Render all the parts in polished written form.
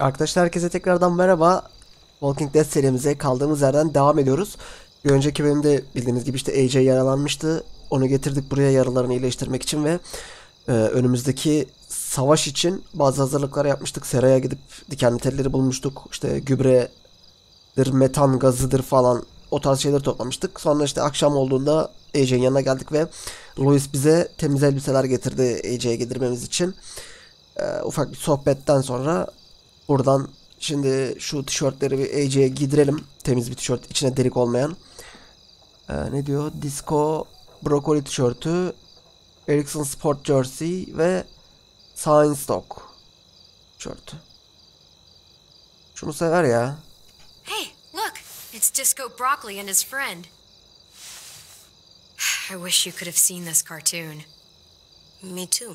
Arkadaşlar herkese tekrardan merhaba. Walking Dead serimize kaldığımız yerden devam ediyoruz. Bir önceki bölümde bildiğiniz gibi işte AJ yaralanmıştı. Onu getirdik buraya yaralarını iyileştirmek için ve önümüzdeki savaş için bazı hazırlıklar yapmıştık. Seraya gidip dikenli telleri bulmuştuk. İşte gübredir, metan gazıdır falan o tarz şeyleri toplamıştık. Sonra işte akşam olduğunda AJ'nin yanına geldik ve Louis bize temiz elbiseler getirdi AJ'ye gidirmemiz için. Ufak bir sohbetten sonra buradan şimdi şu tişörtleri bir AJ'ye giydirelim. Temiz bir tişört, içine delik olmayan. Ne diyor? Disco Broccoli tişörtü, Ericsson Sport Jersey ve Sign Stock tişörtü. Şunu sever ya. Hey, look. It's Disco Broccoli and his friend. I wish you could have seen this cartoon. Me too.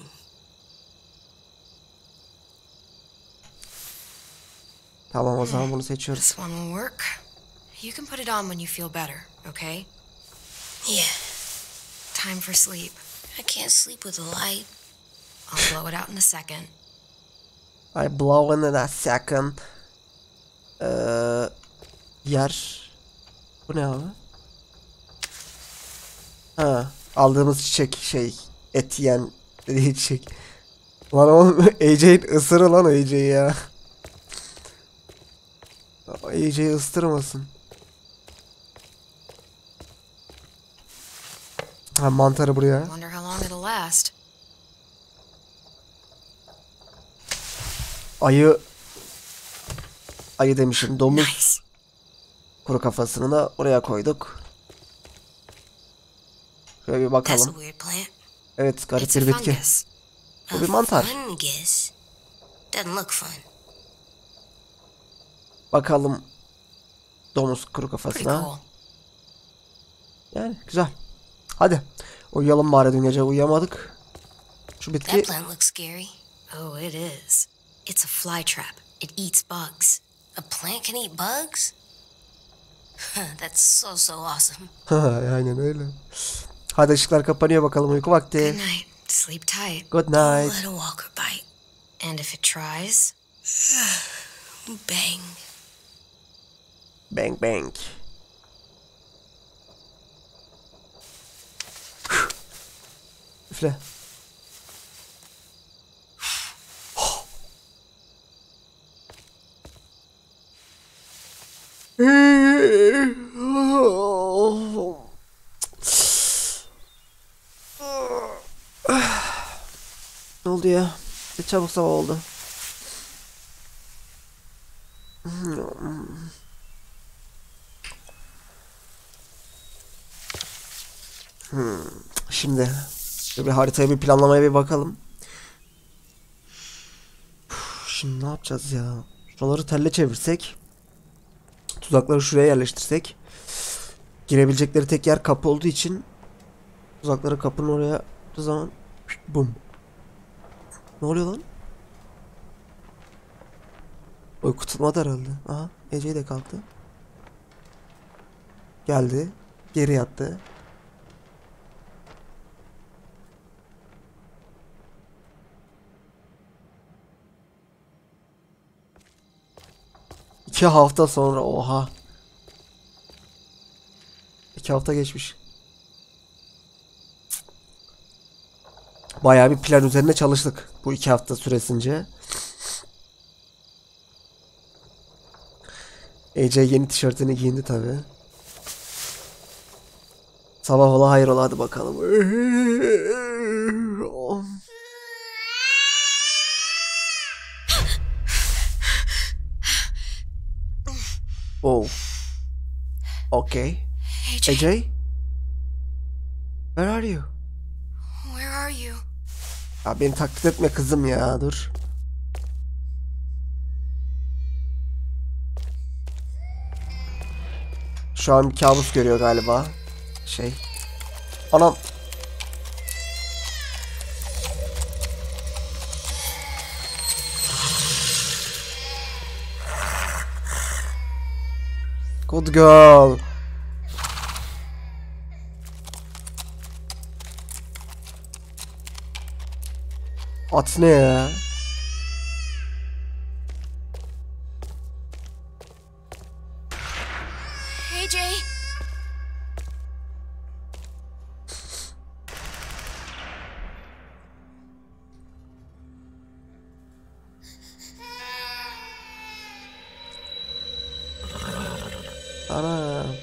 Tamam, o zaman bunu seçiyoruz. This one will work. You can put it on when you feel better, okay? Yeah. Time for sleep. I can't sleep with a light. I'll blow it out in a second. I blow it in a second. Yer. Bu ne abi? Ha, aldığımız çiçek şey. Et yiyen dediği çiçek. Lan oğlum AJ'in ısırı lan AJ ya. AJ'yi ısıtırmasın. Ha, mantarı buraya. Ayı demişim, domuz. Kuru kafasını da oraya koyduk. Şöyle bir bakalım. Evet, garip bir bitki. Bu bir mantar. Bakalım domuz kuru kafasına. Yani güzel. Hadi uyuyalım bari, dün gece uyuyamadık. Şu bitki. Oh, it is. It's a fly trap. It eats bugs. A plant can eat bugs? That's so awesome. Aynen öyle. Hadi ışıklar kapanıyor, bakalım uyku vakti. Good night. Sleep tight. Good night. Let a walker bite. And if it tries, bang. Bang bang. Üfle. Ne oldu ya? Ne çabuk sabah oldu. Şimdi bir haritaya bir planlamaya bir bakalım. Şimdi ne yapacağız ya? Şuraları telle çevirsek, tuzakları şuraya yerleştirsek, girebilecekleri tek yer kapı olduğu için tuzakları kapının oraya attığı zaman bum. Ne oluyor lan? Uyku tutmadı herhalde. Aha, Ece de kalktı. Geldi, geri yattı. İki hafta sonra, oha. 2 hafta geçmiş. Bayağı bir plan üzerine çalıştık bu 2 hafta süresince. Ece yeni tişörtünü giyindi tabi. Sabah ola hayır ola, hadi bakalım. Oh. Okay. AJ? Where are you? Where are you? Ya beni taklit etme kızım ya, dur. Şu an kabus görüyor galiba. Şey. Anam. Good girl. At ne ya? Jay. Anam.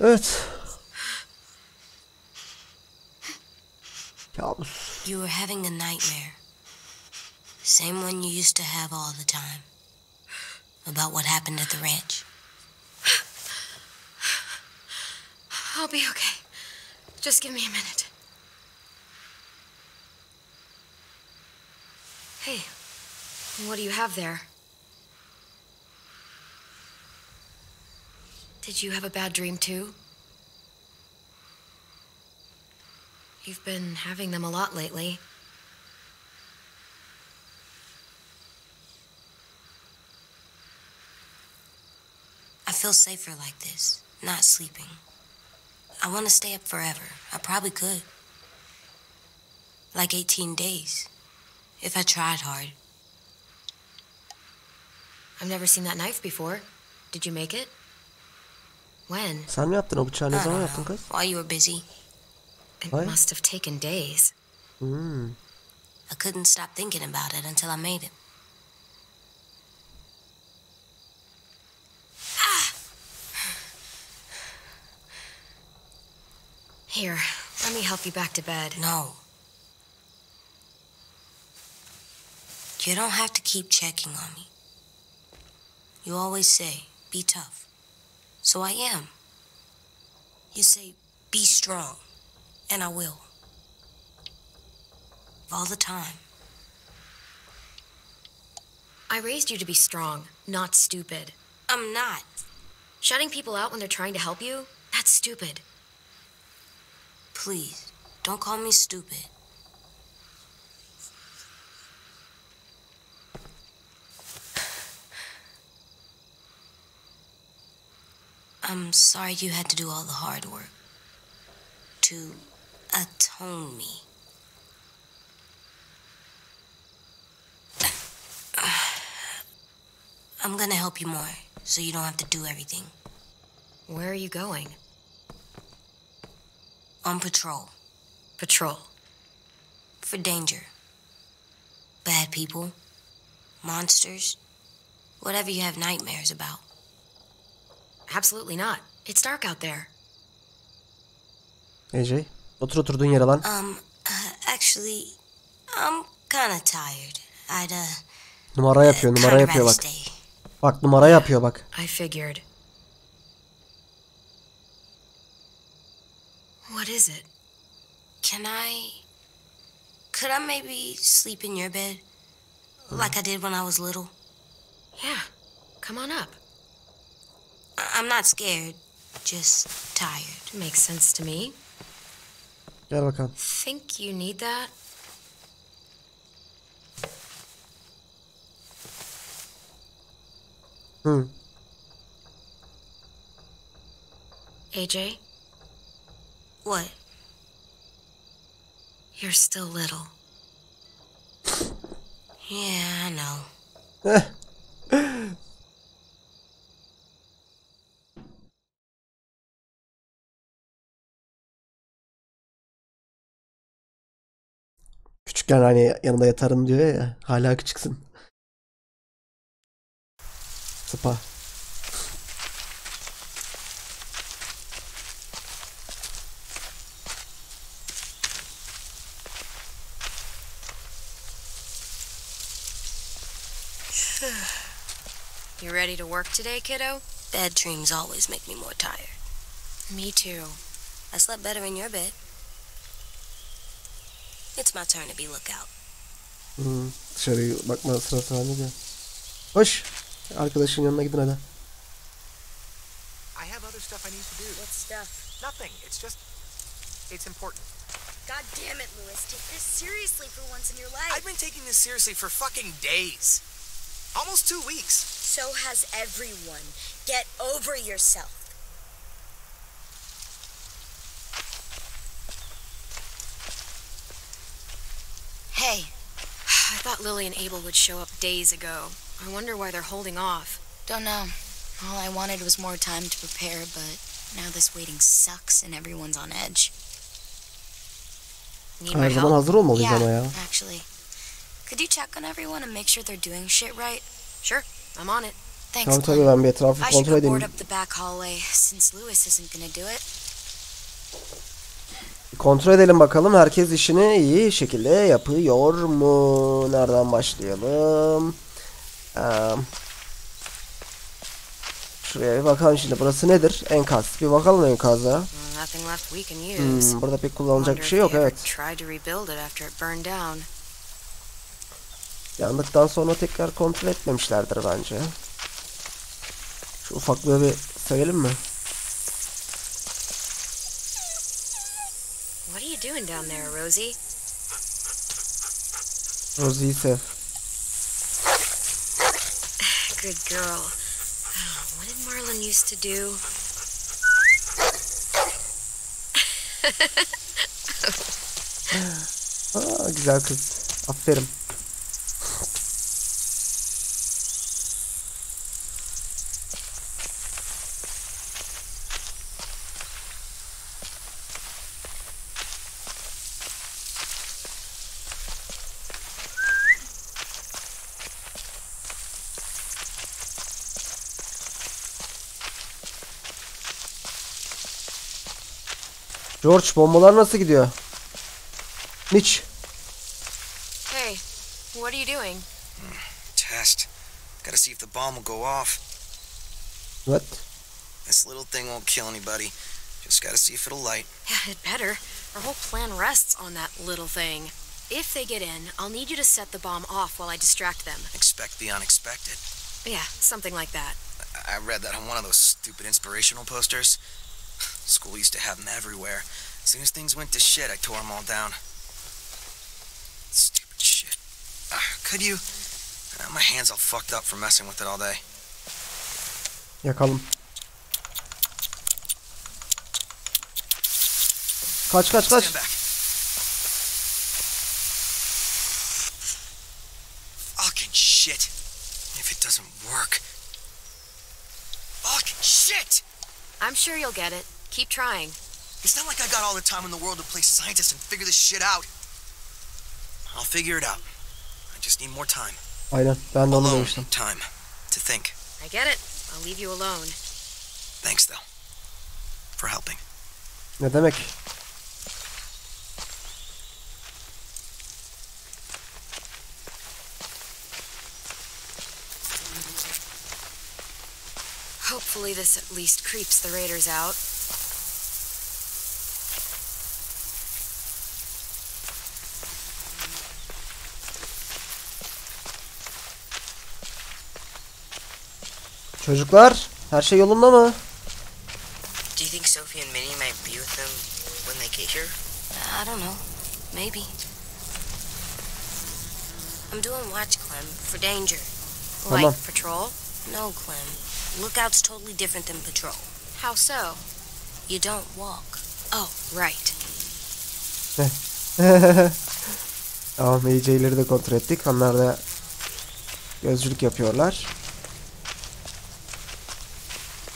Evet. Kabus. You were having a nightmare. Same one you used to have all the time. About what happened at the ranch. I'll be okay. Just give me a minute. Hey, what do you have there? Did you have a bad dream too? You've been having them a lot lately. I feel safer like this, not sleeping. I want to stay up forever. I probably could. Like 18 days, if I tried hard. I've never seen that knife before. Did you make it? When? Sen mi yaptın o bıçağı? Ne zaman yaptın kız? While you were busy. It must have taken days. Hmm. I couldn't stop thinking about it until I made it. Ah! Here, let me help you back to bed. No. You don't have to keep checking on me. You always say, be tough. So I am. You say, be strong, and I will. All the time. I raised you to be strong, not stupid. I'm not. Shutting people out when they're trying to help you? That's stupid. Please, don't call me stupid. I'm sorry you had to do all the hard work to atone me. I'm gonna help you more, so you don't have to do everything. Where are you going? On patrol. Patrol? For danger. Bad people. Monsters. Whatever you have nightmares about. Absolutely not. It's dark out there. AJ, otur oturduğun yere lan. Actually, I'm kinda tired. Numara yapıyor, numara yapıyor bak. Bak numara yapıyor bak. I figured. What is it? Could I maybe sleep in your bed? Like I did when I was little? Yeah, come on up. I'm not scared, just tired. Makes sense to me. Gel bakalım. Think you need that? AJ? What? You're still little. Yeah, I know. Küçükken hani yanında yatarım diyor ya, hala küçüksün. Sıpa. You ready to work today, kiddo? Bad dreams always make me more tired. Me too. I slept better in your bed. It's my turn to be lookout. Dışarıya bakma sırası haline gel. Hoş. Arkadaşın yanına gidin hadi. I have other stuff I need to do. What stuff? Nothing. It's just... It's important. God damn it, Louis. Take this seriously for once in your life. I've been taking this seriously for fucking days. Almost 2 weeks. So has everyone. Get over yourself. Hey. I thought Lily and Abel would show up days ago. I wonder why they're holding off. Don't know. All I wanted was more time to prepare, but now this waiting sucks and everyone's on edge. Her zaman hazır olmalıyız ama ya. Actually, could you check on everyone and make sure they're doing shit right? Sure, I'm on it. Thanks. Tabii ben bir etrafı kontrol edeyim. I should board up the back hallway since Louis isn't gonna do it. Kontrol edelim bakalım herkes işini iyi şekilde yapıyor mu? Nereden başlayalım? Şuraya bir bakalım şimdi burası nedir? Enkaz. Bir bakalım enkaza. Burada pek kullanılacak bir şey yok evet. Yandıktan sonra tekrar kontrol etmemişlerdir bence. Şu ufaklığı bir sevelim mi? Rosie'yi sev. Good girl. What did Marlon used to do? Ah, güzel kız. Aferin. George, bombalar nasıl gidiyor? Mitch. Hey, what are you doing? Test. Gotta see if the bomb will go off. What? This little thing won't kill anybody. Just gotta see if it'll light. Yeah, it better. Our whole plan rests on that little thing. If they get in, I'll need you to set the bomb off while I distract them. Expect the unexpected. Yeah, something like that. I read that on one of those stupid inspirational posters. School used to have them everywhere. As soon as things went to shit, I tore them all down. Stupid shit. Could you? My hands all fucked up from messing with it all day. Yakalım. Kaç kaç kaç. Fucking shit. If it doesn't work. Fucking shit. I'm sure you'll get it. Keep trying. It's not like I got all the time in the world to play scientist and figure this shit out. I'll figure it out. I just need more time. Aynen, ben de onu demiştim. Time to think. I get it. I'll leave you alone. Thanks though for helping. Ne demek? Hopefully this at least creeps the raiders out. Çocuklar, her şey yolunda mı? Do you think Sophie and Minnie might be with them when they get here? I don't know. Maybe. I'm doing watch, Clem, for danger. Like patrol? No, Clem. Lookout's totally different than patrol. How so? You don't walk. Oh, right. Tamam, MC'leri de kontrol ettik. Onlar da gözcülük yapıyorlar.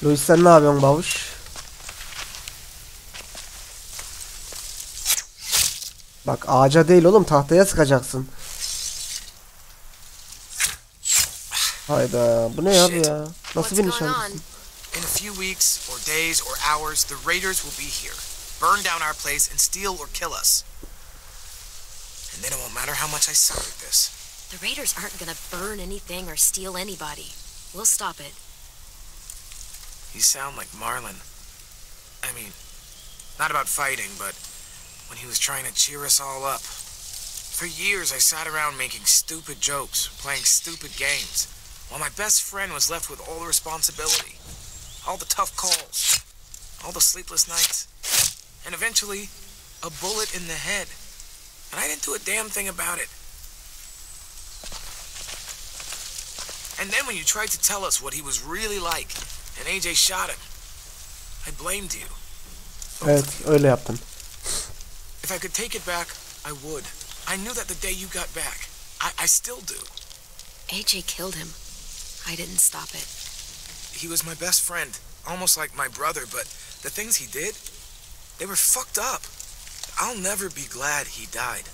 Louis sen ne yapıyorsun babuş? Bak ağaca değil oğlum tahtaya sıkacaksın. Hayda bu ne ya bu ya? Nasıl bir nişancısın? In a few weeks or days or hours the raiders will be here. Burn down our place and steal or kill us. And then it won't matter how much I suck at this. The raiders aren't gonna burn anything or steal anybody. We'll stop it. You sound like Marlon. I mean, not about fighting, but when he was trying to cheer us all up. For years, I sat around making stupid jokes, playing stupid games, while my best friend was left with all the responsibility, all the tough calls, all the sleepless nights, and eventually, a bullet in the head. And I didn't do a damn thing about it. And then when you tried to tell us what he was really like, and AJ shot him, I blamed you. Evet, öyle yaptım. If I could take it back, I would. I knew that the day you got back. I still do. AJ killed him. I didn't stop it. He was my best friend, almost like my brother, but the things he did, they were fucked up. I'll never be glad he died.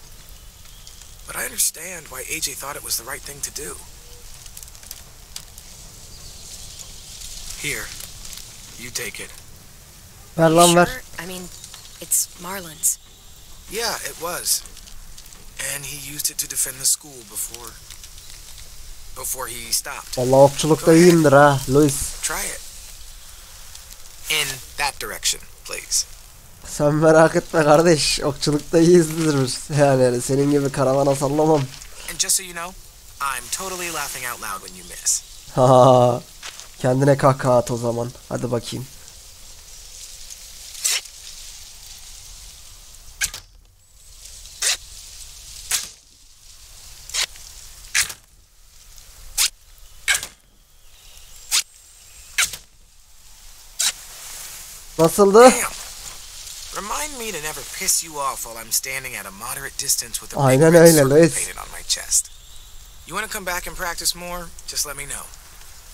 But I understand why AJ thought it was the right thing to do. Here, you take it. Sure? I mean, it's Marlon's. Yeah, it was. And he used it to defend the school before he stopped. Balıkçılıkta iyiyimdir ha, Luis. Try it. In that direction, please. Sen merak etme kardeş, okçulukta iyiyizdir biz. Yani senin gibi karavana sallamam. And just so you know, I'm totally laughing out loud when you miss. Ha, kendine kahkaha at o zaman. Hadi bakayım. Nasıldı? Remind me to never piss you off while I'm standing at a moderate distance with a big red circle painted on my chest. You want to come back and practice more? Just let me know.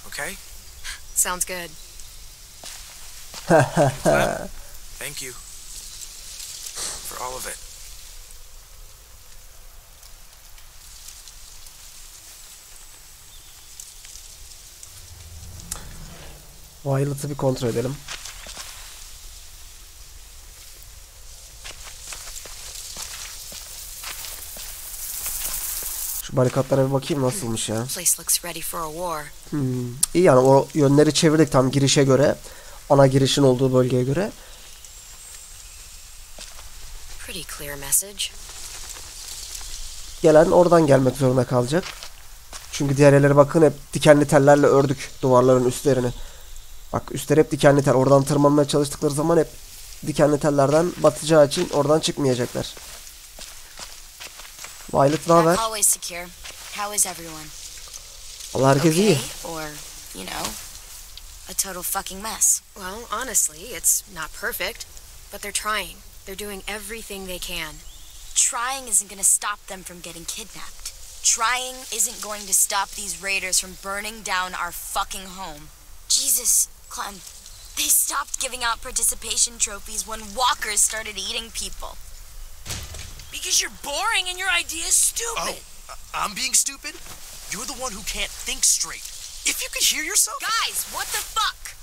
Okay? Sounds good. Thank you for all of it. Violet'ı bir kontrol edelim. Barikatlara bir bakayım nasılmış ya. İyi yani o yönleri çevirdik tam girişe göre. Ana girişin olduğu bölgeye göre. Gelen oradan gelmek zorunda kalacak. Çünkü diğer yerlere bakın hep dikenli tellerle ördük duvarların üstlerini. Bak üstleri hep dikenli tel. Oradan tırmanmaya çalıştıkları zaman hep dikenli tellerden batacağı için oradan çıkmayacaklar. Violet, ne haber? Allah herkes iyi. Because you're boring and your idea is stupid. Oh, I'm being stupid? You're the one who can't think straight. If you could hear yourself... Guys, what the fuck?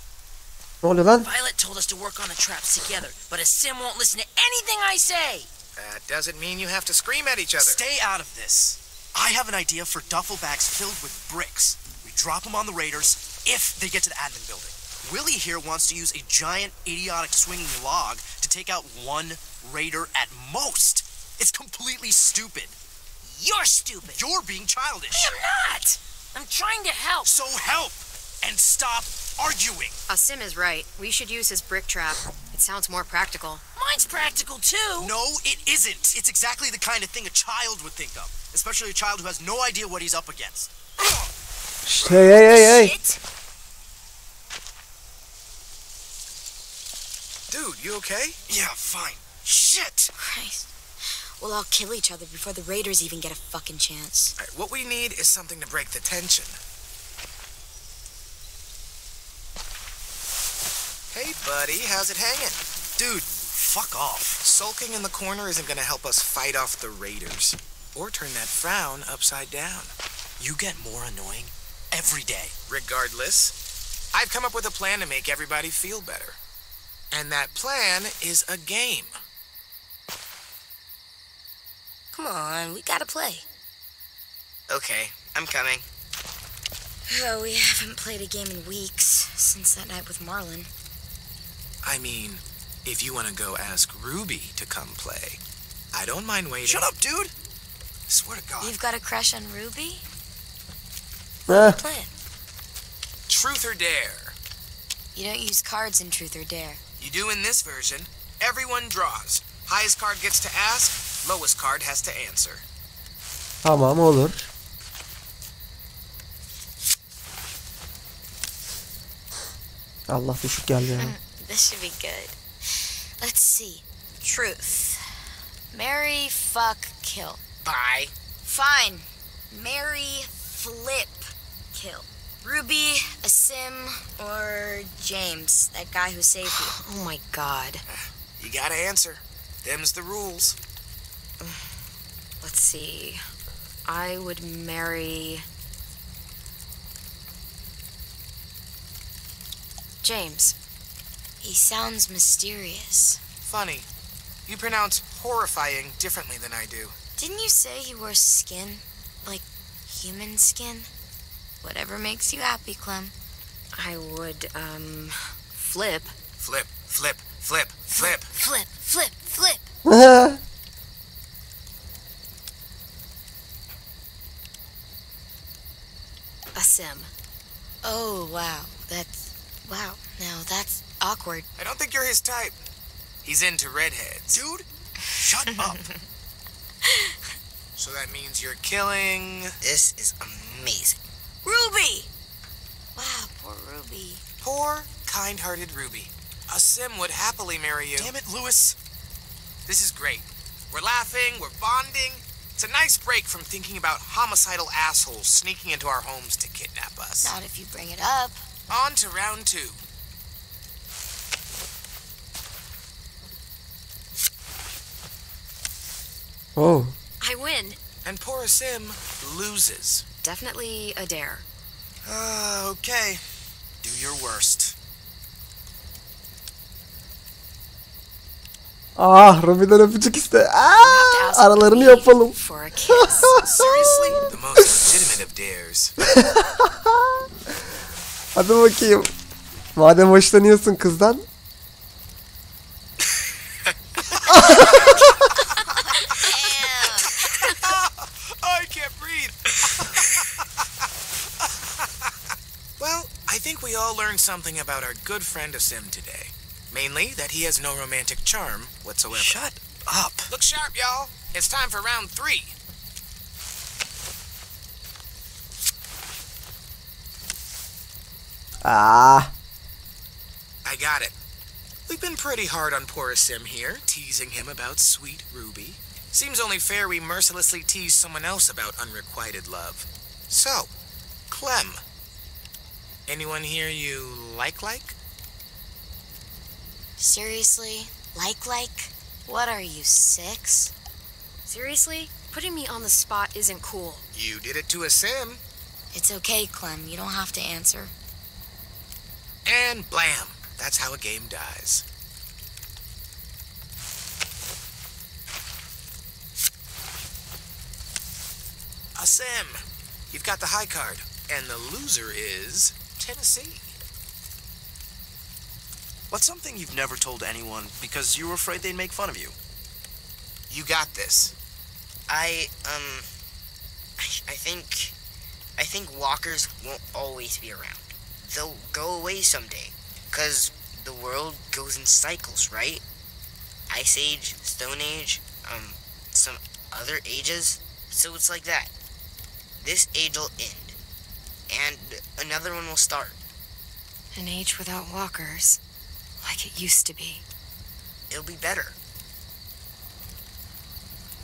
Violet told us to work on the traps together, but Asim won't listen to anything I say. That doesn't mean you have to scream at each other. Stay out of this. I have an idea for duffel bags filled with bricks. We drop them on the raiders if they get to the admin building. Willie here wants to use a giant, idiotic swinging log to take out one raider at most. It's completely stupid. You're stupid. You're being childish. I am not. I'm trying to help. So help and stop arguing. Asim is right. We should use his brick trap. It sounds more practical. Mine's practical too. No, it isn't. It's exactly the kind of thing a child would think of, especially a child who has no idea what he's up against. Hey, hey, hey, hey. Shit. Dude, you okay? Yeah, fine. Shit. Christ. We'll all kill each other before the raiders even get a fucking chance. All right, what we need is something to break the tension. Hey, buddy, how's it hanging? Dude, fuck off. Sulking in the corner isn't gonna help us fight off the raiders. Or turn that frown upside down. You get more annoying every day. Regardless, I've come up with a plan to make everybody feel better. And that plan is a game. Come on, we gotta play. Okay, I'm coming. Oh, we haven't played a game in weeks, since that night with Marlon. I mean, If you want to go ask Ruby to come play, I don't mind waiting. Shut up, dude! I swear to God. You've got a crush on Ruby? Play it. Truth or Dare. You don't use cards in Truth or Dare. You do in this version. Everyone draws. Highest card gets to ask, lowest card has to answer. Tamam, olur. Allah düşük geldi yani. This should be good. Let's see. Truth. Marry, fuck, kill. Bye. Fine. Marry, flip, kill. Ruby, Asim, or James, that guy who saved you. Oh my God. You gotta answer. Them's the rules. Let's see. I would marry James. He sounds mysterious. Funny. You pronounce horrifying differently than I do. Didn't you say he wore skin? Like human skin? Whatever makes you happy, Clem. I would, flip. Flip, flip, flip, flip. Flip, flip, flip, flip. Asim. Oh, wow. Wow. No, that's awkward. I don't think you're his type. He's into redheads. Dude, shut up. So that means you're killing. This is amazing. Ruby! Wow, poor Ruby. Poor, kind-hearted Ruby. Asim would happily marry you. Damn it, Lewis. This is great. We're laughing, we're bonding. It's a nice break from thinking about homicidal assholes sneaking into our homes to kidnap us. Not if you bring it up. On to round two. Oh. I win. And poor Asim loses. Definitely a dare. Okay. Do your worst. Ah, Ruby'den öpücük iste. Ah, aralarını yapalım. Seriously, the most legitimate of dares. Hadi bakayım. Madem hoşlanıyorsun kızdan. Something about our good friend Asim today. Mainly that he has no romantic charm whatsoever. Shut up. Look sharp, y'all. It's time for round three. Ah. I got it. We've been pretty hard on poor Asim here, teasing him about sweet Ruby. Seems only fair we mercilessly tease someone else about unrequited love. So, Clem. Anyone here you like? Seriously? Like? What are you, 6? Seriously? Putting me on the spot isn't cool. You did it to Asim. It's okay, Clem. You don't have to answer. And blam! That's how a game dies. Asim! You've got the high card. And the loser is... Tennessee. What's something you've never told anyone because you were afraid they'd make fun of you? You got this. I think walkers won't always be around. They'll go away someday. 'Cause the world goes in cycles, right? Ice Age, Stone Age, some other ages. So it's like that. This age will end. And another one will start. An age without walkers, like it used to be. It'll be better.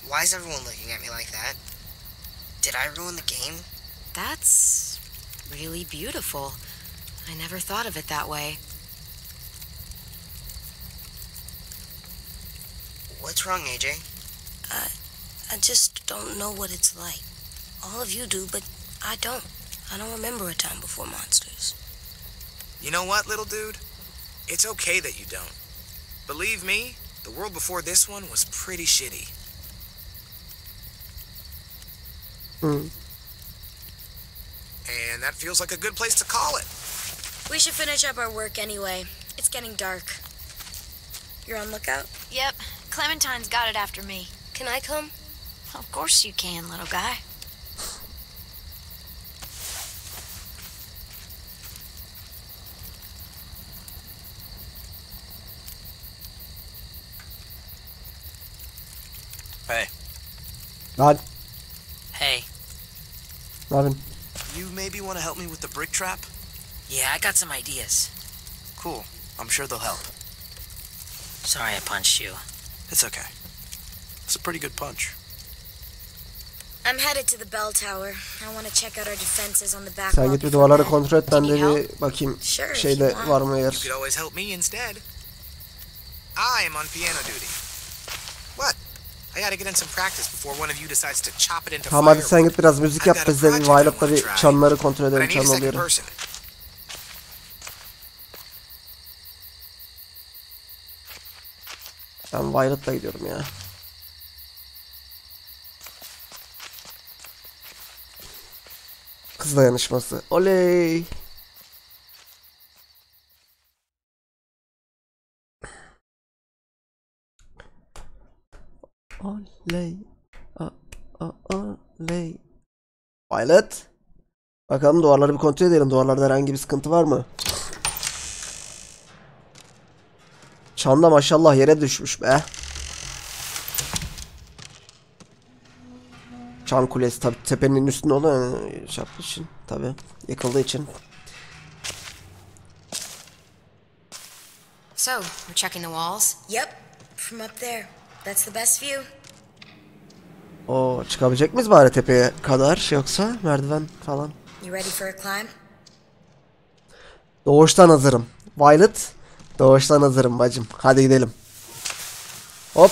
Why is everyone looking at me like that? Did I ruin the game? That's really beautiful. I never thought of it that way. What's wrong, AJ? I just don't know what it's like. All of you do, but I don't. I don't remember a time before monsters. You know what, little dude? It's okay that you don't. Believe me, the world before this one was pretty shitty. Mm. And that feels like a good place to call it. We should finish up our work anyway. It's getting dark. You're on lookout? Yep. Clementine's got it after me. Can I come? Of course you can, little guy. Hey. Rod. Hey. Robin. You maybe want to help me with the brick trap? Yeah, I got some ideas. Cool. I'm sure they'll help. Sorry I punched you. It's okay. It's a pretty good punch. I'm headed to the bell tower. I want to check out our defenses on the back. Sen git bir duvarları kontrol et, ben de bir bakayım şeyde var mı eğer. You could always help me instead. I am on piano duty. What? I gotta get in some practice before one of you decides to chop it into firewood. Hadi sen git biraz müzik yap, biz de Violet'la bir çanları kontrol edelim, çan alıyorum. Ben Violet'la gidiyorum ya. Kız dayanışması. Oley! Oley! Oley! Violet! Bakalım duvarları bir kontrol edelim. Duvarlarda herhangi bir sıkıntı var mı? Çanda maşallah yere düşmüş be. Çan kulesi tabi tepenin üstünde olan çarptığı için tabi yıkıldığı için. So, we're checking the walls. Yep, from up there. That's the best view. Oo, çıkabilecek miyiz bari tepeye kadar yoksa merdiven falan? You ready for a climb? Doğuştan hazırım. Violet. Doğuştan hazırım bacım. Hadi gidelim. Hop.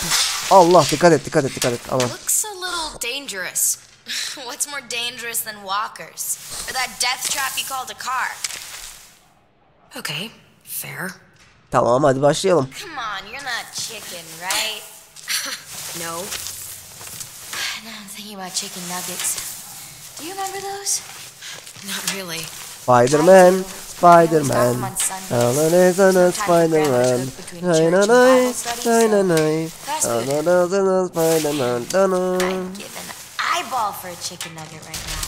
Allah dikkat et, dikkat et, dikkat et. Aman. Looks a little dangerous. What's more dangerous than walkers? Or that death trap you called a car? Okay, fair. Tamam, hadi başlayalım. Come on, you're not chicken, right? No. Now I'm thinking about chicken nuggets. Do you remember those? Not really. Spider-Man, Spider-Man, Spider-Man, I'd give an eyeball for a chicken nugget right now.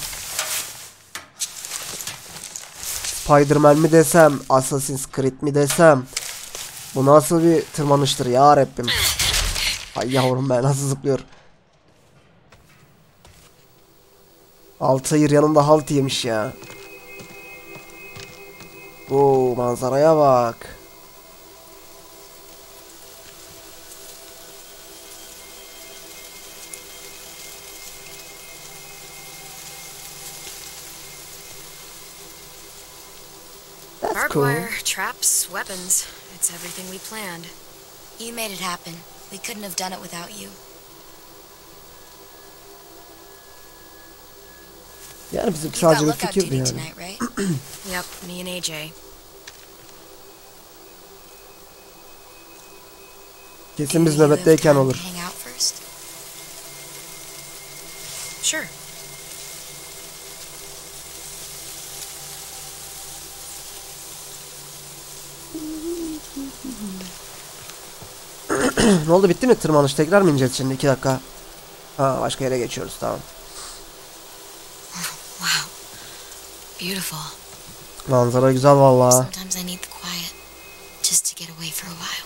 Spider-Man mi desem, Assassin's Creed mi desem? Bu nasıl bir tırmanıştır ya Rabbim? Ay yavrum ben nasıl zıplıyor? Altayır yanımda halt yemiş ya. Oo, manzaraya bak. That's cool. Hardwire, traps, weapons. It's everything we planned. You made it happen. We couldn't have done it without you. Yani bizim sadece bir fikirdi yani. Yep, me and AJ. Kesin biz nöbetteyken olur. Sure. Ne oldu, bitti mi tırmanış? Tekrar mı ineceğiz şimdi? 2 dakika. Ha, başka yere geçiyoruz, tamam. Beautiful. Manzara güzel vallahi. Sometimes I need the quiet just to get away for a while.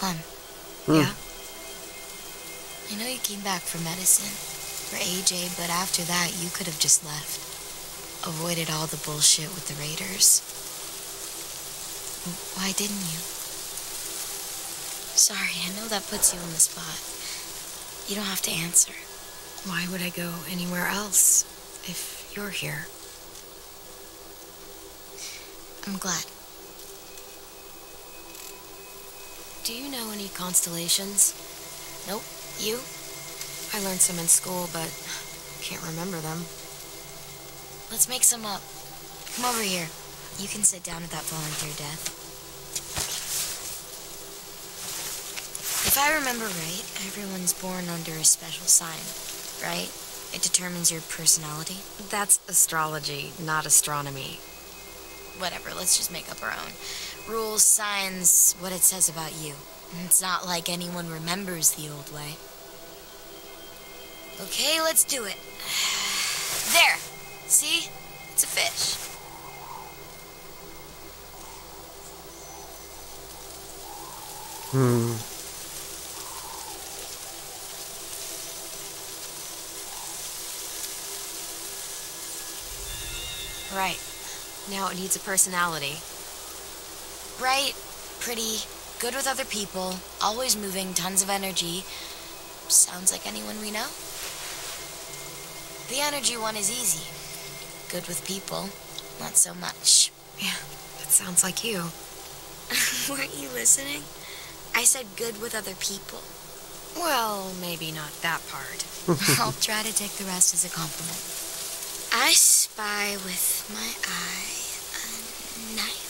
Clem. Yeah. I know you came back for medicine for AJ, but after that you could have just left. Avoided all the bullshit with the raiders. Why didn't you? Sorry, I know that puts you on the spot. You don't have to answer. Why would I go anywhere else if you're here? I'm glad. Do you know any constellations? Nope. You? I learned some in school, but can't remember them. Let's make some up. Come over here. You can sit down without falling to your death. If I remember right, everyone's born under a special sign. Right? It determines your personality. That's astrology, not astronomy. whatever, let's just make up our own. Rules, signs, what it says about you. It's not like anyone remembers the old way. Okay, let's do it. There! See? It's a fish. Right. Now it needs a personality. Bright, pretty, good with other people, always moving, tons of energy. Sounds like anyone we know. The energy one is easy. Good with people, not so much. Yeah, that sounds like you. Weren't you listening? I said good with other people. Well, maybe not that part. I'll try to take the rest as a compliment. I spy with my eye a knife.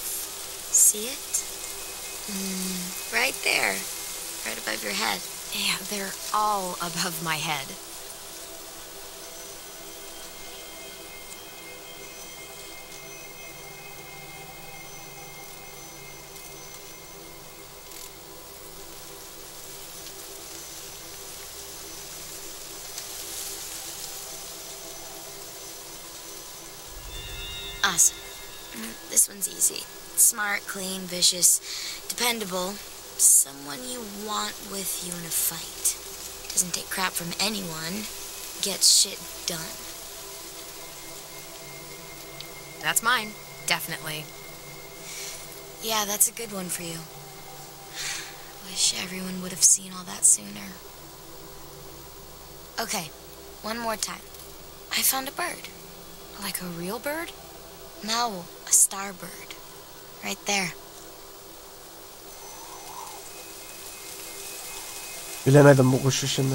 See it? Right there. Right above your head. Yeah, they're all above my head. Awesome. This one's easy. Smart, clean, vicious, dependable. Someone you want with you in a fight. Doesn't take crap from anyone. Gets shit done. That's mine. Definitely. Yeah, that's a good one for you. Wish everyone would have seen all that sooner. Okay, one more time. I found a bird. Like a real bird? No, a starbird. Right there. Bilemedim bu kuşu şimdi.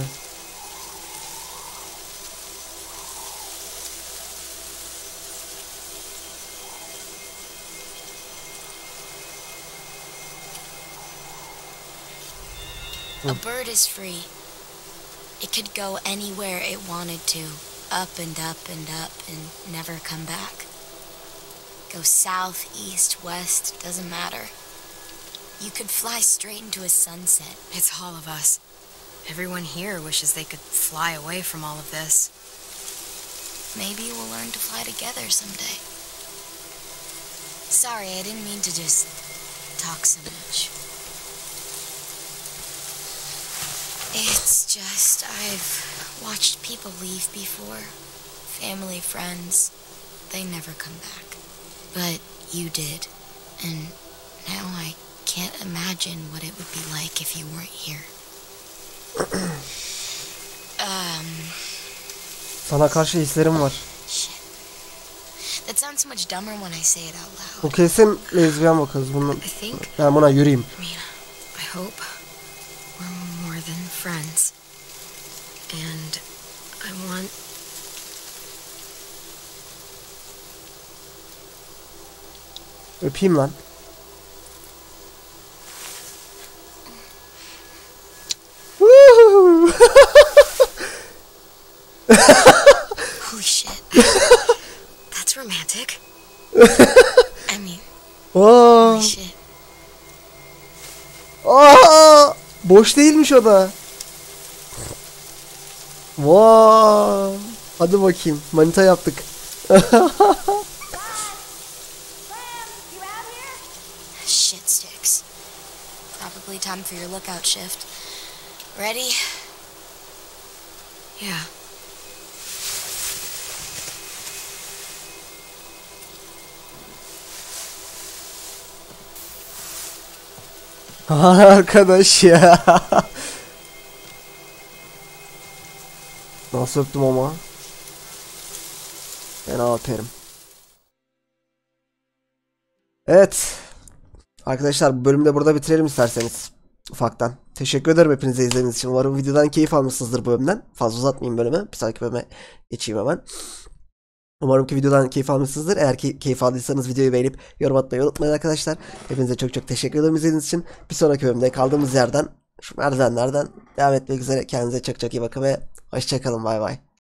A bird is free. It could go anywhere it wanted to. Up and up and up and never come back. Go south, east, west, doesn't matter. You could fly straight into a sunset. It's all of us. Everyone here wishes they could fly away from all of this. Maybe we'll learn to fly together someday. Sorry, I didn't mean to just talk so much. It's just I've watched people leave before. Family, friends, they never come back. But you did, and now I can't imagine what it would be like if you weren't here. Sana karşı hislerim var. Shit. That sounds so much dumber when I say it out loud. Bu kesin lezbiyen bakıyoruz. Bunu, ben buna yürüyeyim. I hope we're more than friends. And I want... Öpeyim lan. Holy shit. That's romantic. I mean. Holy shit. Aa! Boş değilmiş o da. Wow! Hadi bakayım. Manita yaptık. Time for your lookout shift. Ready? Yeah. Arkadaş ya. Nasıl öptüm ama? Ben atarım. Evet. Arkadaşlar bu bölümde burada bitirelim isterseniz. Ufaktan. Teşekkür ederim hepinize izlediğiniz için. Umarım videodan keyif almışsınızdır bu bölümden. Fazla uzatmayayım bölümü. Bir sonraki bölüme geçeyim hemen. Umarım ki videodan keyif almışsınızdır. Eğer ki keyif aldıysanız videoyu beğenip yorum atmayı unutmayın arkadaşlar. Hepinize çok çok teşekkür ederim izlediğiniz için. Bir sonraki bölümde kaldığımız yerden, şu merdivenlerden devam etmek üzere. Kendinize çok çok iyi bakın ve hoşçakalın. Bay bay.